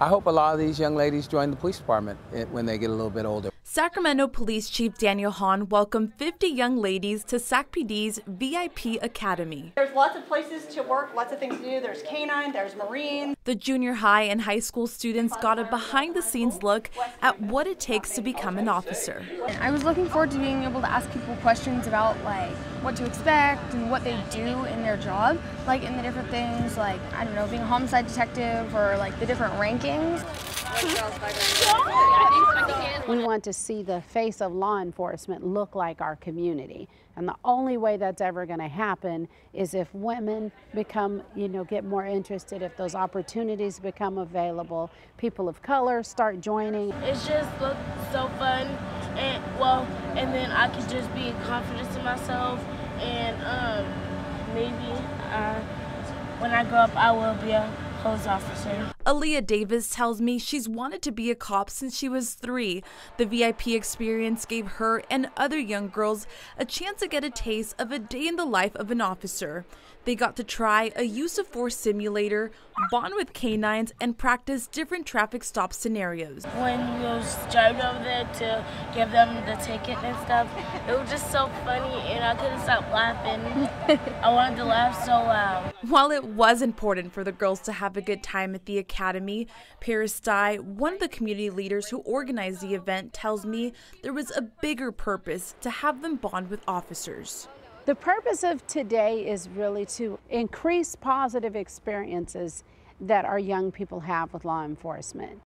I hope a lot of these young ladies join the police department when they get a little bit older. Sacramento Police Chief Daniel Hahn welcomed 50 young ladies to SAC PD's VIP Academy. There's lots of places to work, lots of things to do. There's canine, there's marine. The junior high and high school students got a behind-the-scenes look at what it takes to become an officer. I was looking forward to being able to ask people questions about, like, what to expect and what they do in their job, like in the different things, like, I don't know, being a homicide detective or like the different rankings. We want to see the face of law enforcement look like our community, and the only way that's ever going to happen is if women become, get more interested, if those opportunities become available, people of color start joining. It just looks so fun, and then I could just be confident in myself, and maybe when I grow up I will be a police officer. Aaliyah Davis tells me she's wanted to be a cop since she was 3. The VIP experience gave her and other young girls a chance to get a taste of a day in the life of an officer. They got to try a use of force simulator, bond with canines, and practice different traffic stop scenarios. When we was driving over there to give them the ticket and stuff, it was just so funny and I couldn't stop laughing. I wanted to laugh so loud. While it was important for the girls to have a good time at the Academy, Paris Stye, one of the community leaders who organized the event, tells me there was a bigger purpose to have them bond with officers. The purpose of today is really to increase positive experiences that our young people have with law enforcement.